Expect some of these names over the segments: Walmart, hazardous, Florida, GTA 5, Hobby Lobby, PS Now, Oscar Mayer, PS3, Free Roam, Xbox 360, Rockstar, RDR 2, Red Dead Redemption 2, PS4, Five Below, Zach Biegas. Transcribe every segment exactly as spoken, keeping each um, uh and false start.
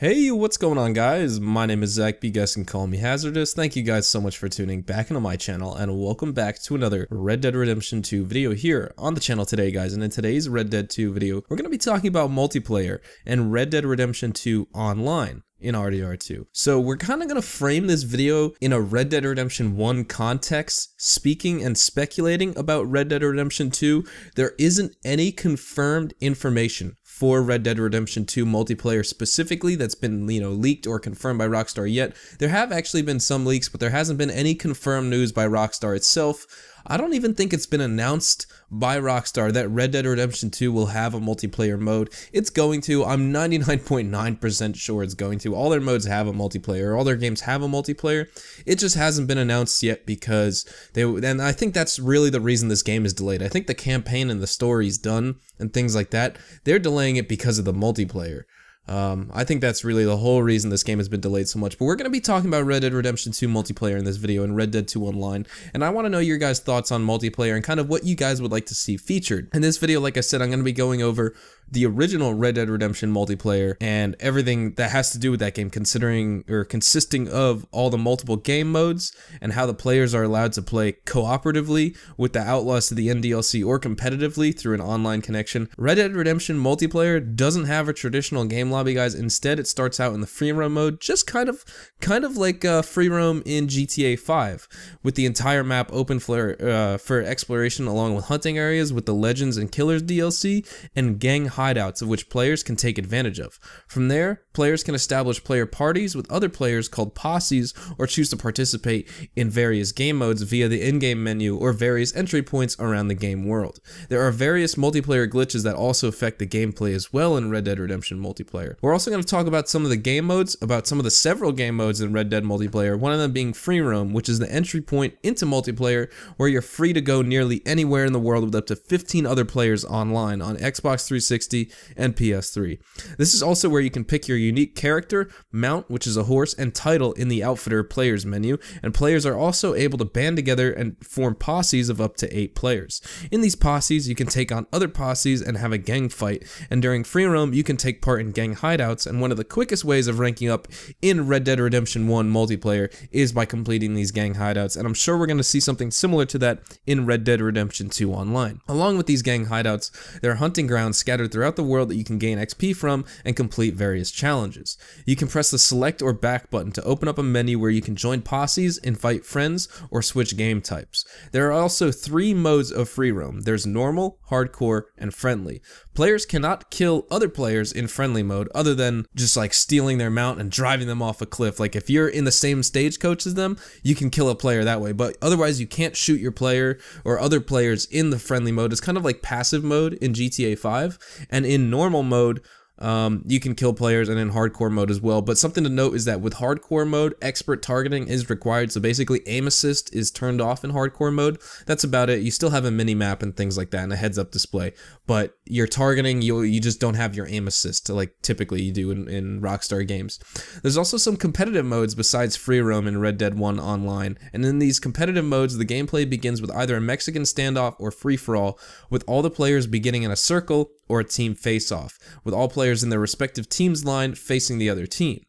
Hey, what's going on, guys? My name is Zach Biegas, and call me Hazardous. Thank you guys so much for tuning back into my channel, and welcome back to another Red Dead Redemption two video here on the channel today, guys. And in today's Red Dead two video, we're going to be talking about multiplayer and Red Dead Redemption two online in R D R two. So we're kind of going to frame this video in a Red Dead Redemption one context, speaking and speculating about Red Dead Redemption two. There isn't any confirmed information for Red Dead Redemption two multiplayer specifically that's been, you know, leaked or confirmed by Rockstar yet. There have actually been some leaks, but there hasn't been any confirmed news by Rockstar itself. I don't even think it's been announced by Rockstar that Red Dead Redemption two will have a multiplayer mode. It's going to. I'm ninety-nine point nine percent sure it's going to. All their modes have a multiplayer. All their games have a multiplayer. It just hasn't been announced yet because they, and I think that's really the reason this game is delayed. I think the campaign and the story's done and things like that. They're delaying it because of the multiplayer. Um, I think that's really the whole reason this game has been delayed so much, but we're going to be talking about Red Dead Redemption two multiplayer in this video and Red Dead two Online, and I want to know your guys' thoughts on multiplayer and kind of what you guys would like to see featured. In this video, like I said, I'm going to be going over the original Red Dead Redemption multiplayer and everything that has to do with that game, considering or consisting of all the multiple game modes and how the players are allowed to play cooperatively with the Outlaws to the N D L C or competitively through an online connection. Red Dead Redemption multiplayer doesn't have a traditional game lobby, guys. Instead, it starts out in the free roam mode, just kind of kind of like uh, free roam in G T A five, with the entire map open for, uh, for exploration, along with hunting areas with the Legends and Killers D L C and gang hideouts, of which players can take advantage of. From there, players can establish player parties with other players called posses, or choose to participate in various game modes via the in-game menu or various entry points around the game world. There are various multiplayer glitches that also affect the gameplay as well in Red Dead Redemption multiplayer. We're also going to talk about some of the game modes, about some of the several game modes in Red Dead multiplayer, one of them being free roam, which is the entry point into multiplayer where you're free to go nearly anywhere in the world with up to fifteen other players online on Xbox three sixty and P S three. This is also where you can pick your unique character, mount, which is a horse, and title in the outfitter players menu, and players are also able to band together and form posses of up to eight players. In these posses, you can take on other posses and have a gang fight, and during free roam, you can take part in gang hideouts, and one of the quickest ways of ranking up in Red Dead Redemption one multiplayer is by completing these gang hideouts, and I'm sure we're going to see something similar to that in Red Dead Redemption two Online. Along with these gang hideouts, there are hunting grounds scattered through throughout the world that you can gain X P from and complete various challenges. You can press the select or back button to open up a menu where you can join posses, invite friends, or switch game types. There are also three modes of free roam. There's normal, hardcore, and friendly. Players cannot kill other players in friendly mode other than just like stealing their mount and driving them off a cliff. Like if you're in the same stagecoach as them, you can kill a player that way, but otherwise you can't shoot your player or other players in the friendly mode. It's kind of like passive mode in G T A five. And in normal mode, um, you can kill players, and in hardcore mode as well. But something to note is that with hardcore mode, expert targeting is required. So basically aim assist is turned off in hardcore mode. That's about it. You still have a mini map and things like that and a heads up display, but your targeting, you, you just don't have your aim assist like typically you do in, in Rockstar games. There's also some competitive modes besides free roam in Red Dead one Online. And in these competitive modes, the gameplay begins with either a Mexican standoff or free for all, with all the players beginning in a circle or a team face-off, with all players in their respective team's line facing the other team.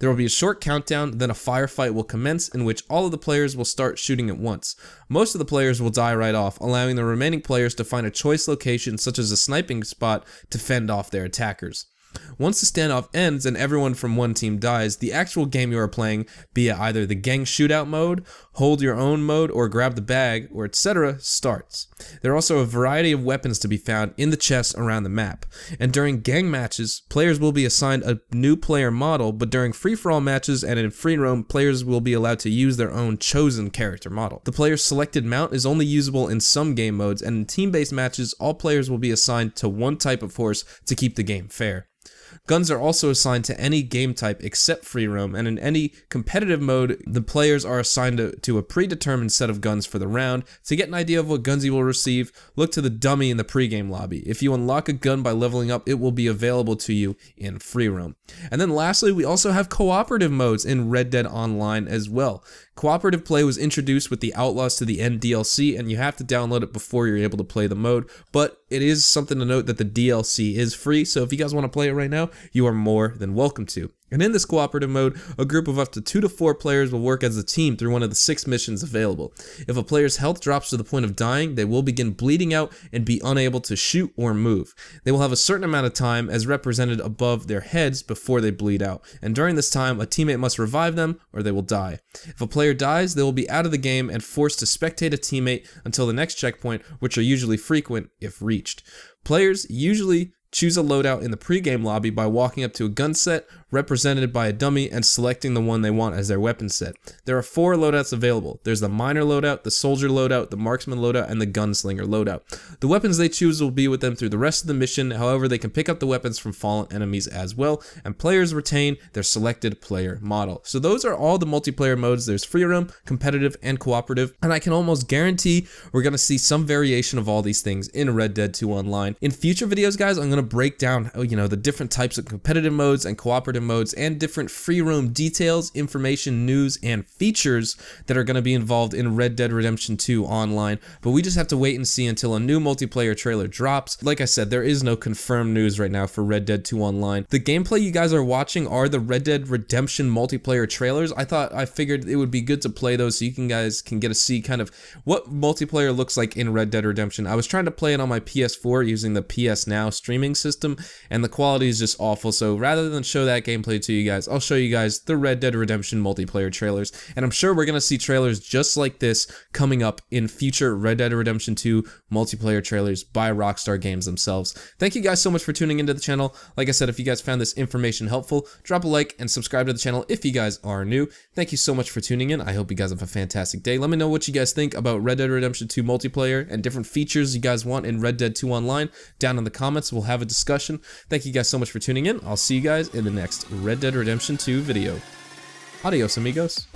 There will be a short countdown, then a firefight will commence in which all of the players will start shooting at once. Most of the players will die right off, allowing the remaining players to find a choice location such as a sniping spot to fend off their attackers. Once the standoff ends and everyone from one team dies, the actual game you are playing, be it either the gang shootout mode, hold your own mode, or grab the bag, or et cetera, starts. There are also a variety of weapons to be found in the chests around the map, and during gang matches, players will be assigned a new player model, but during free-for-all matches and in free roam, players will be allowed to use their own chosen character model. The player's selected mount is only usable in some game modes, and in team-based matches, all players will be assigned to one type of horse to keep the game fair. Guns are also assigned to any game type except free roam, and in any competitive mode, the players are assigned to, to a predetermined set of guns for the round. To get an idea of what guns you will receive, look to the dummy in the pregame lobby. If you unlock a gun by leveling up, it will be available to you in free roam. And then lastly, we also have cooperative modes in Red Dead Online as well. Cooperative play was introduced with the Outlaws to the End D L C, and you have to download it before you're able to play the mode, but it is something to note that the D L C is free, so if you guys want to play it right now, you are more than welcome to. And in this cooperative mode, a group of up to two to four players will work as a team through one of the six missions available. If a player's health drops to the point of dying, they will begin bleeding out and be unable to shoot or move. They will have a certain amount of time, as represented above their heads, before they bleed out, and during this time, a teammate must revive them or they will die. If a player dies, they will be out of the game and forced to spectate a teammate until the next checkpoint, which are usually frequent if reached. Players usually choose a loadout in the pregame lobby by walking up to a gun set represented by a dummy and selecting the one they want as their weapon set. There are four loadouts available. There's the miner loadout, the soldier loadout, the marksman loadout, and the gunslinger loadout. The weapons they choose will be with them through the rest of the mission. However, they can pick up the weapons from fallen enemies as well, and players retain their selected player model. So those are all the multiplayer modes. There's free roam, competitive, and cooperative, and I can almost guarantee we're going to see some variation of all these things in Red Dead two Online. In future videos, guys, I'm going to break down, you know, the different types of competitive modes and cooperative modes and different free roam details, information, news, and features that are going to be involved in Red Dead Redemption two Online. But we just have to wait and see until a new multiplayer trailer drops. Like I said, there is no confirmed news right now for Red Dead two Online. The gameplay you guys are watching are the Red Dead Redemption multiplayer trailers. I thought, I figured it would be good to play those so you can guys can get to see kind of what multiplayer looks like in Red Dead Redemption. I was trying to play it on my P S four using the P S Now streaming system, and the quality is just awful. So rather than show that gameplay to you guys, I'll show you guys the Red Dead Redemption multiplayer trailers, and I'm sure we're gonna see trailers just like this coming up in future Red Dead Redemption two multiplayer trailers by Rockstar Games themselves. Thank you guys so much for tuning into the channel. Like I said, if you guys found this information helpful, drop a like and subscribe to the channel if you guys are new. Thank you so much for tuning in. I hope you guys have a fantastic day. Let me know what you guys think about Red Dead Redemption two multiplayer and different features you guys want in Red Dead two Online down in the comments. We'll have a discussion. Thank you guys so much for tuning in. I'll see you guys in the next Red Dead Redemption two video. Adios, amigos.